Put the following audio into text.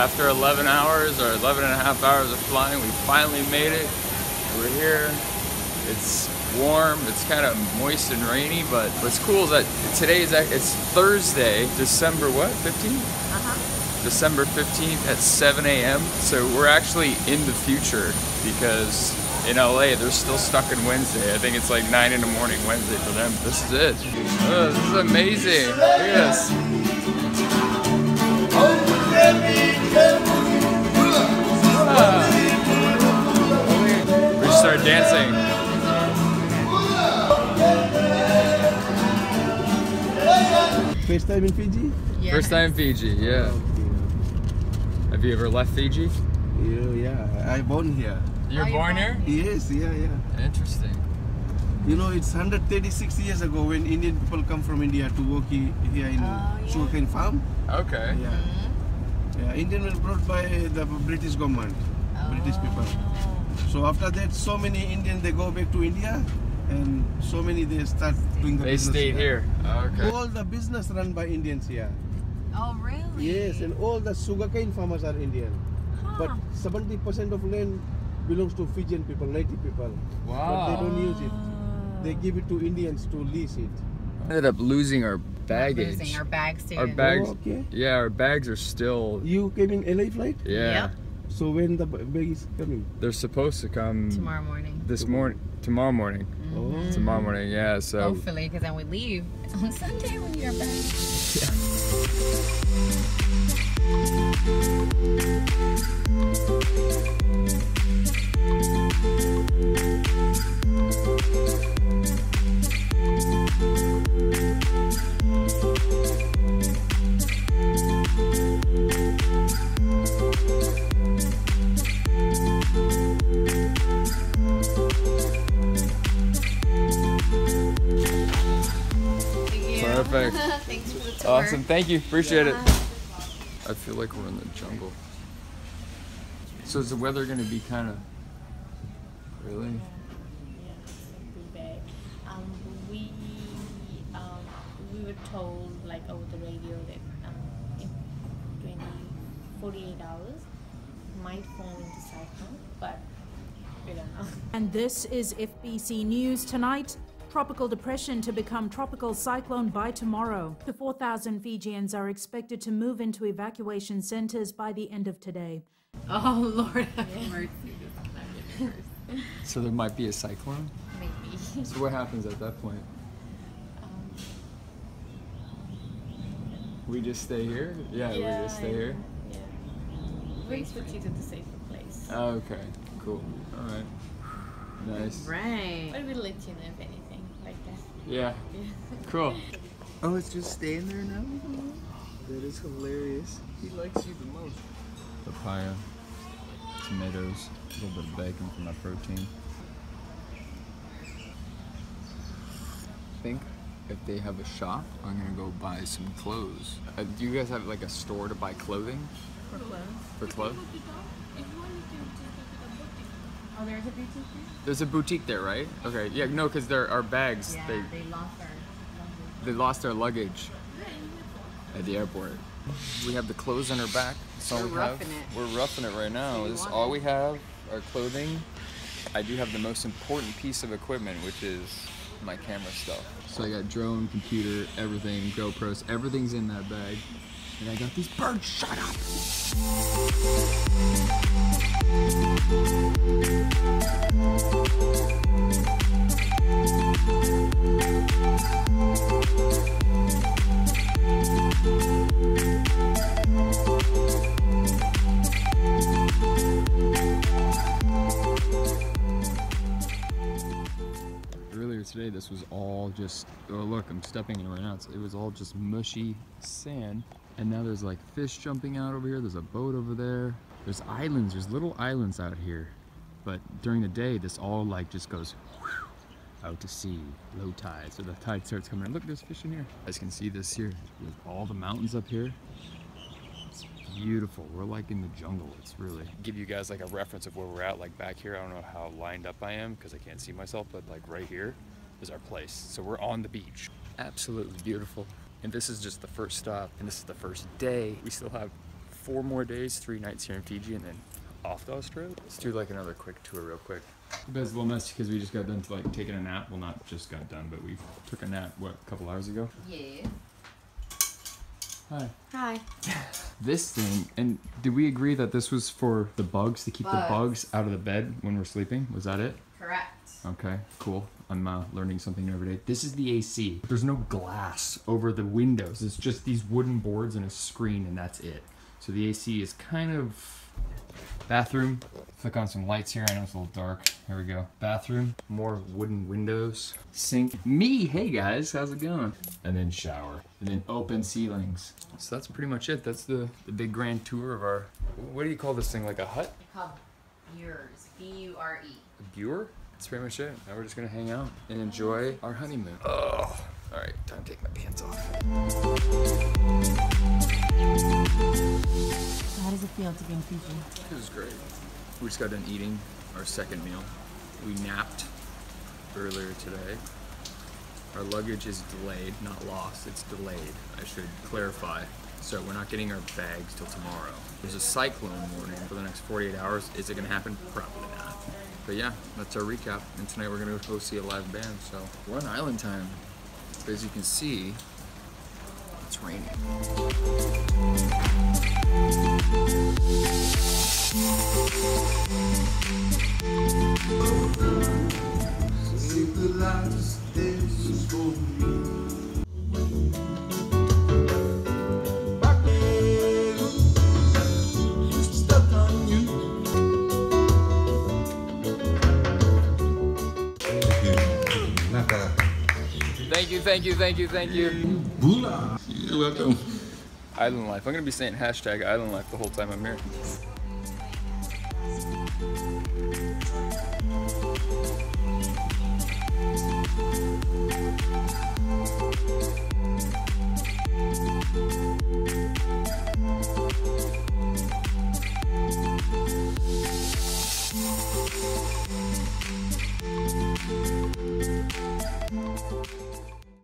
After 11 hours or 11 and a half hours of flying, we finally made it. We're here. It's warm, it's kind of moist and rainy, but what's cool is that today is it's Thursday, December what, 15th? December 15th at 7 a.m. So we're actually in the future, because in LA they're still stuck in Wednesday. I think it's like 9 in the morning Wednesday for them. This is it. Oh, this is amazing. Look at this. We just started dancing. First time in Fiji? Yeah. First time in Fiji, yeah. Okay. Have you ever left Fiji? Yeah. I born here. You're born here? Yes, yeah. Interesting. You know, it's 136 years ago when Indian people come from India to work here in sugarcane farm. Okay. Yeah. Indian were brought by the British government, British people. So after that, so many Indians, they go back to India. And so many they start doing the business. They stayed here. Okay. All the business run by Indians here. Oh really? Yes, and all the sugarcane farmers are Indian. Huh. But 70% of land belongs to Fijian people, native people. Wow. But they don't use it. They give it to Indians to lease it. We ended up losing our baggage. Losing our bags too. Our bags. Oh, okay. Yeah, our bags are still. You came in LA flight? Yeah. Yep. So when the bag is coming? They're supposed to come tomorrow morning. Tomorrow morning. Oh. Tomorrow morning, yeah, so... Hopefully, because then we leave. It's on Sunday when you're back. Perfect. Thanks for the tour. Awesome. Thank you. Appreciate it. I feel like we're in the jungle. So is the weather going to be kind of... Really? Yeah, it's going to be bad. We were told, like, over the radio that in 48 hours might form into cyclone, but we don't know. And this is FBC News Tonight. Tropical depression to become tropical cyclone by tomorrow. The 4,000 Fijians are expected to move into evacuation centers by the end of today. Oh, Lord have mercy. So there might be a cyclone? Maybe. So what happens at that point? We just stay here? Yeah, we just stay here? Yeah. We put you to the safer place. Oh, okay. Cool. All right. Nice. Right. But we'll let you know if anything. Yeah. Cool. Oh, it's just staying there now? That is hilarious. He likes you the most. Papaya, tomatoes, a little bit of bacon for my protein. I think if they have a shop, I'm going to go buy some clothes. Do you guys have like a store to buy clothing? For clothes. For clothes? Oh, there's a boutique there? There's a boutique there, right? Okay, yeah, no, because there are bags. Yeah, they lost our luggage. They lost our luggage at the airport. We have the clothes on our back. That's all we have. We're roughing it right now. This is all we have, our clothing. I do have the most important piece of equipment, which is my camera stuff. So I got drone, computer, everything, GoPros, everything's in that bag. And I got these birds. Shut up! Earlier today, this was all just, oh look, I'm stepping in right now. It was all just mushy sand. And now there's like fish jumping out over here. There's a boat over there. There's islands, there's little islands out here. But during the day, this all like just goes out to sea, low tide. So the tide starts coming in. Look, there's fish in here. You guys can see this here. There's all the mountains up here. It's beautiful. We're like in the jungle. It's really... Give you guys like a reference of where we're at. Like back here, I don't know how lined up I am because I can't see myself, but like right here is our place. So we're on the beach. Absolutely beautiful. And this is just the first stop, and this is the first day. We still have 4 more days, 3 nights here in Fiji, and then off to Australia. Let's do like another quick tour real quick. You guys are a little messy because we just got done taking a nap. Well, not just got done, but we took a nap, what, a couple hours ago? Yeah. Hi. Hi. This thing, and did we agree that this was for the bugs, to keep the bugs out of the bed when we're sleeping? Was that it? Correct. Okay, cool. I'm learning something new every day. This is the AC. There's no glass over the windows. It's just these wooden boards and a screen, and that's it. So the AC is kind of bathroom. Flick on some lights here. I know it's a little dark. Here we go. Bathroom. More wooden windows. Sink. Me. Hey guys, how's it going? And then shower. And then open ceilings. So that's pretty much it. That's the big grand tour of our. What do you call this thing? Like a hut? It's called Bures. B-U-R-E. A Bure? That's pretty much it. Now we're just gonna hang out and enjoy our honeymoon. Oh. All right. Time to take my pants off. How does it feel to be in Fiji? It was great. We just got done eating our second meal. We napped earlier today. Our luggage is delayed, not lost, it's delayed. I should clarify. So we're not getting our bags till tomorrow. There's a cyclone warning for the next 48 hours. Is it gonna happen? Probably not. But yeah, that's our recap. And tonight we're gonna go see a live band. So we're on island time. But as you can see, it's raining. Thank you, thank you, thank you, thank you. You're welcome. Island life. I'm gonna be saying hashtag island life the whole time I'm here.